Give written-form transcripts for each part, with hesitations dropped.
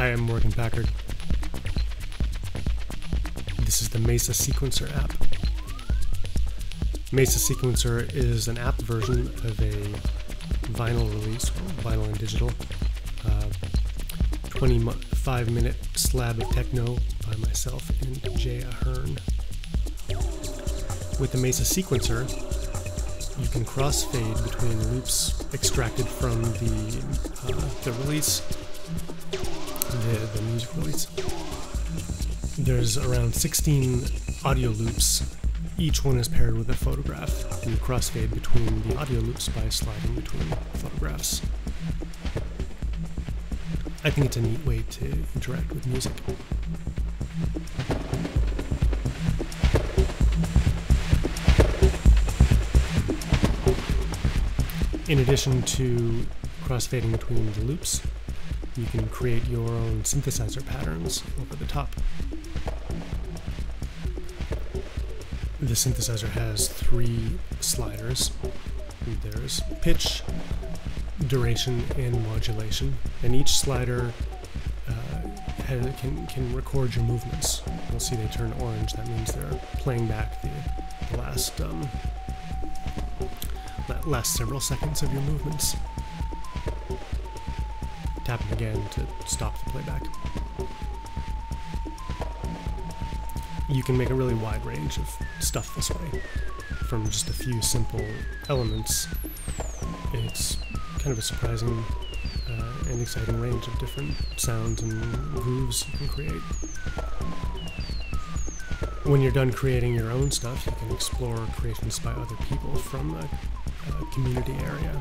Hi, I'm Morgan Packard. This is the Mesa Sequencer app. Mesa Sequencer is an app version of a vinyl release, vinyl and digital, 25-minute slab of techno by myself and Jay Ahern. With the Mesa Sequencer, you can crossfade between loops extracted from the release, the music release. There's around 16 audio loops. Each one is paired with a photograph, and you crossfade between the audio loops by sliding between photographs. I think it's a neat way to interact with music. In addition to crossfading between the loops, you can create your own synthesizer patterns over the top. The synthesizer has three sliders. There's pitch, duration, and modulation, and each slider can record your movements. You'll see they turn orange. That means they're playing back the last several seconds of your movements. Tap it again to stop the playback. You can make a really wide range of stuff this way, from just a few simple elements. It's kind of a surprising and exciting range of different sounds and grooves you can create. When you're done creating your own stuff, you can explore creations by other people from a community area.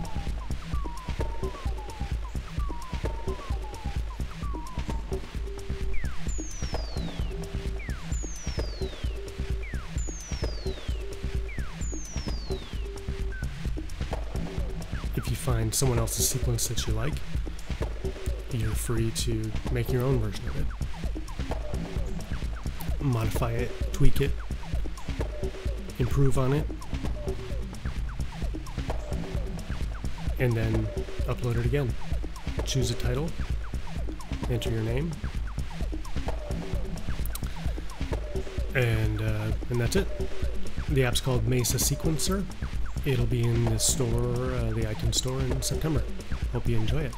If you find someone else's sequence that you like, you're free to make your own version of it. Modify it, tweak it, improve on it, and then upload it again. Choose a title, enter your name, and that's it. The app's called Mesa Sequencer. It'll be in the iTunes store in September. Hope you enjoy it.